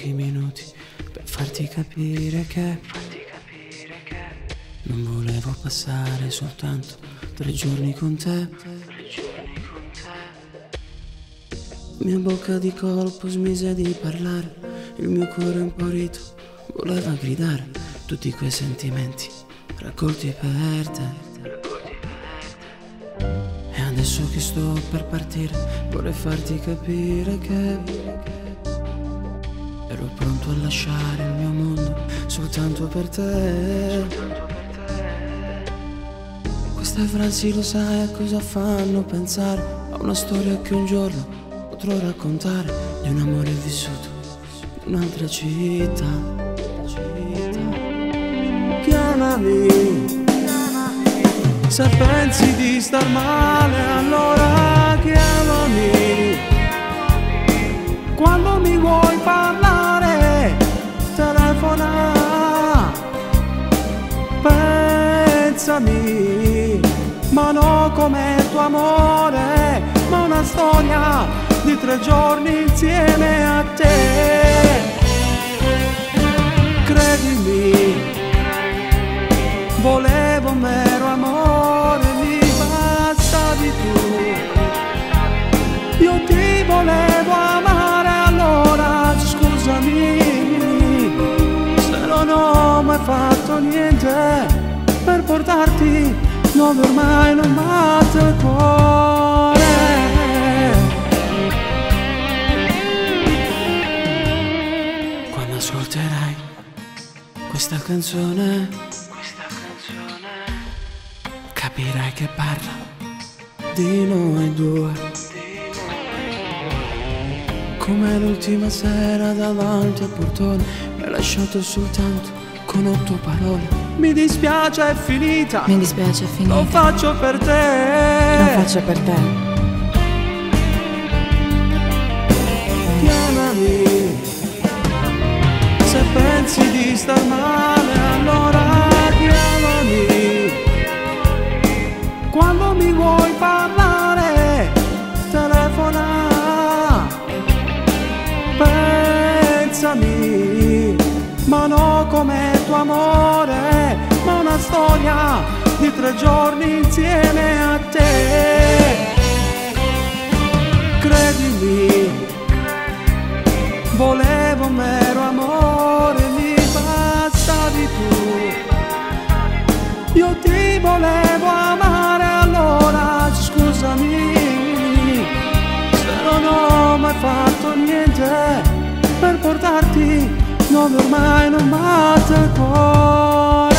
pochi minuti per farti capire che non volevo passare soltanto 3 giorni con te. Mia bocca di colpo smise di parlare, il mio cuore impaurito voleva gridare. Tutti quei sentimenti raccolti per te. E adesso che sto per partire vorrei farti capire che ero pronto a lasciare il mio mondo soltanto per te. Queste frasi lo sai a cosa fanno pensare? A una storia che un giorno potrò raccontare, di un amore vissuto in un'altra città. Chiamami se pensi di star male, allora chiamami. Quando mi vuoi parlare, telefona, pensami, ma non come il tuo amore, ma una storia di 3 giorni insieme a te. Credimi, volevo un mero amore, mi bastavi tu, io ti volevo amare, allora scusami se non ho mai fatto niente per portarti dove ormai non batte il cuore. Quando ascolterai questa canzone capirai che parla di noi due, come l'ultima sera davanti al portone. Mi hai lasciato soltanto con 8 parole. Mi dispiace, è finita. Mi dispiace, è finita. Lo faccio per te. Lo faccio per te. Chiamami se pensi di star male, allora chiamami. Quando mi vuoi parlare, telefona, pensami, ma non come il tuo amore, ma una storia di 3 giorni insieme a te. Credimi, volevo un mero amore, mi bastavi tu, io ti volevo amare, allora scusami se non ho mai fatto niente per portarti dove ormai non batte il cuore.